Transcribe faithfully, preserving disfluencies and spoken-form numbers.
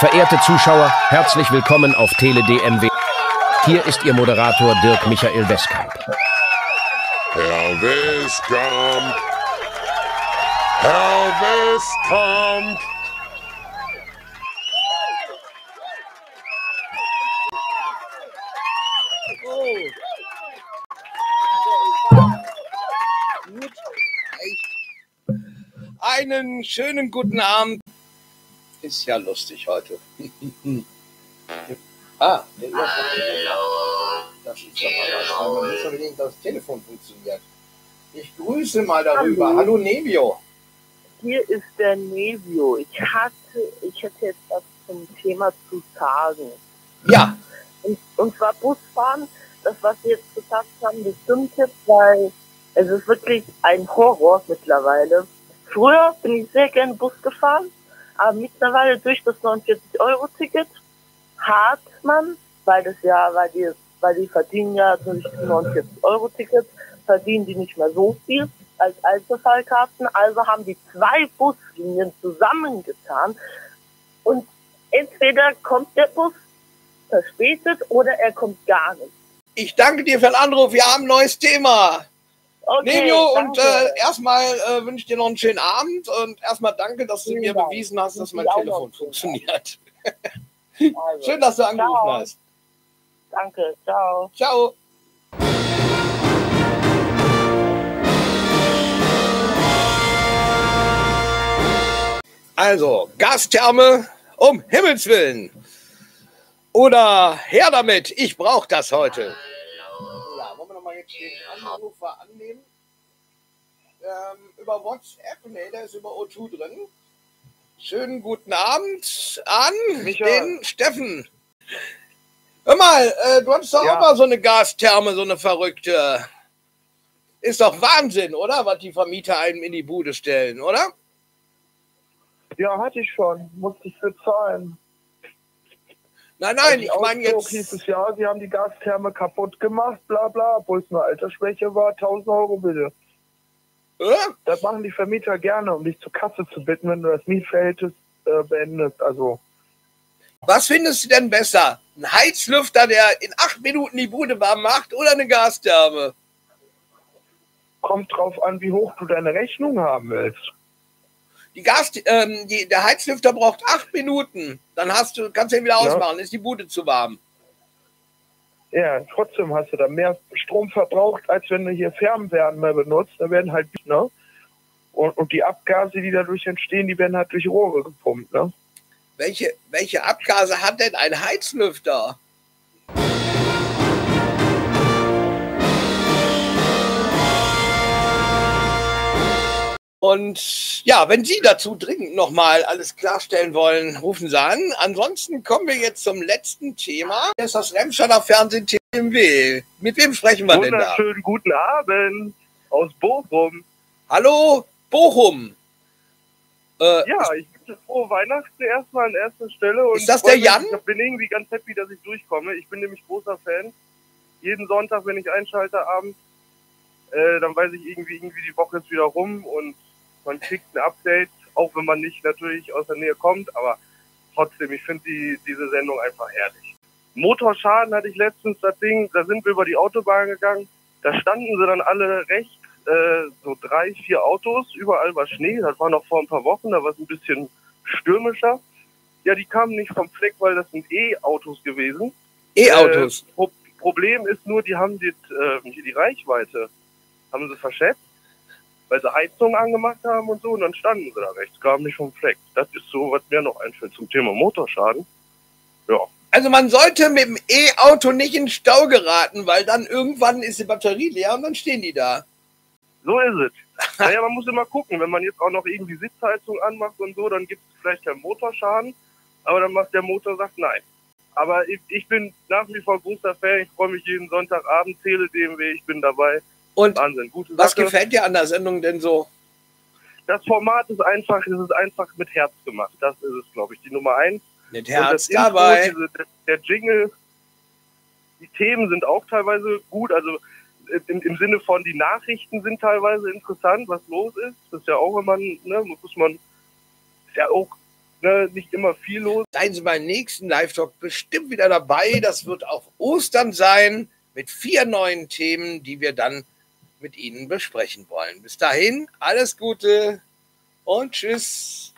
Verehrte Zuschauer, herzlich willkommen auf Tele-D M W. Hier ist Ihr Moderator Dirk Michael Weskamp. Herr Weskamp! Herr Weskamp! Einen schönen guten Abend. Ist ja lustig heute. Ah, der Hallo. Das ist ja mal was. Da muss unbedingt das Telefon funktioniert. Ich grüße mal darüber. Hallo, Hallo Nevio. Hier ist der Nevio. Ich hatte, ich hätte jetzt was zum Thema zu sagen. Ja. Und, und zwar Busfahren. Das, was Sie jetzt gesagt haben, das stimmt jetzt, weil es ist wirklich ein Horror mittlerweile. Früher bin ich sehr gerne Bus gefahren, aber mittlerweile durch das neunundvierzig Euro Ticket hat man, weil das ja, weil die, weil die verdienen ja durch das neunundvierzig Euro Ticket, verdienen die nicht mehr so viel als Einzelfallkarten, also haben die zwei Buslinien zusammengetan und entweder kommt der Bus verspätet oder er kommt gar nicht. Ich danke dir für den Anruf, wir haben ein neues Thema. Okay, Nevio, danke. Und äh, erstmal äh, wünsche ich dir noch einen schönen Abend und erstmal danke, dass du mir Dank. bewiesen hast, dass mein Telefon funktioniert. Also, schön, dass du ciao. angerufen hast. Danke, ciao. Ciao. Also, Gastherme, um Himmels Willen. Oder her damit, ich brauche das heute. Jetzt den Anrufer annehmen. Ähm, über WhatsApp, ne, da ist über O zwei drin. Schönen guten Abend an Michael. Den Steffen. Hör mal, äh, du hattest doch ja. immer so eine Gastherme, so eine verrückte. Ist doch Wahnsinn, oder? Was die Vermieter einem in die Bude stellen, oder? Ja, hatte ich schon. Musste ich für zahlen. Nein, nein, ich meine jetzt... hieß es ja, sie haben die Gastherme kaputt gemacht, bla bla, obwohl es eine Altersschwäche war, tausend Euro bitte. Äh? Das machen die Vermieter gerne, um dich zur Kasse zu bitten, wenn du das Mietverhältnis äh, beendest, also... Was findest du denn besser? Ein Heizlüfter, der in acht Minuten die Bude warm macht, oder eine Gastherme? Kommt drauf an, wie hoch du deine Rechnung haben willst. Die Gas, ähm, die, der Heizlüfter braucht acht Minuten. Dann hast du, kannst du ihn wieder ausmachen. Ja. Ist die Bude zu warm. Ja, trotzdem hast du da mehr Strom verbraucht, als wenn du hier Fernwärme mehr benutzt. Da werden halt, ne? Und, und die Abgase, die dadurch entstehen, die werden halt durch Rohre gepumpt, ne? Welche, welche Abgase hat denn ein Heizlüfter? Und ja, wenn Sie dazu dringend nochmal alles klarstellen wollen, rufen Sie an. Ansonsten kommen wir jetzt zum letzten Thema. Das ist das Remscheider Fernsehen T M W. Mit wem sprechen wir denn da? Wunderschönen guten Abend aus Bochum. Hallo Bochum. Äh, ja, ich wünsche frohe Weihnachten erstmal an erster Stelle. Und ist das der Jan? Ich bin irgendwie ganz happy, dass ich durchkomme. Ich bin nämlich großer Fan. Jeden Sonntag, wenn ich einschalte abends, äh, dann weiß ich irgendwie, irgendwie die Woche ist wieder rum und man kriegt ein Update, auch wenn man nicht natürlich aus der Nähe kommt, aber trotzdem, ich finde die, diese Sendung einfach herrlich. Motorschaden hatte ich letztens, das Ding, da sind wir über die Autobahn gegangen, da standen sie dann alle rechts, äh, so drei, vier Autos, überall war Schnee, das war noch vor ein paar Wochen, da war es ein bisschen stürmischer. Ja, die kamen nicht vom Fleck, weil das sind E-Autos gewesen. E-Autos? Äh, Pro Problem ist nur, die haben die, äh, die Reichweite, haben sie verschätzt, weil sie Heizung angemacht haben und so, und dann standen sie da rechts, kamen nicht vom Fleck. Das ist so, was mir noch einfällt zum Thema Motorschaden. Ja. Also man sollte mit dem E-Auto nicht in den Stau geraten, weil dann irgendwann ist die Batterie leer und dann stehen die da. So ist es. Naja, man muss immer gucken, wenn man jetzt auch noch irgendwie Sitzheizung anmacht und so, dann gibt es vielleicht keinen Motorschaden, aber dann macht der Motor, sagt nein. Aber ich, ich bin nach wie vor großer Fan, ich freue mich jeden Sonntagabend, Tele-D M W, ich bin dabei. Und Wahnsinn, gute Sache. Was gefällt dir an der Sendung denn so? Das Format ist einfach, es ist einfach mit Herz gemacht. Das ist es, glaube ich, die Nummer eins. Mit Herz dabei. Intro, diese, der Jingle, die Themen sind auch teilweise gut. Also im, im Sinne von, die Nachrichten sind teilweise interessant, was los ist. Das ist ja auch immer, ne, muss man, ist ja auch ne, nicht immer viel los. Seien Sie beim nächsten Live-Talk bestimmt wieder dabei. Das wird auch Ostern sein mit vier neuen Themen, die wir dann mit Ihnen besprechen wollen. Bis dahin, alles Gute und tschüss.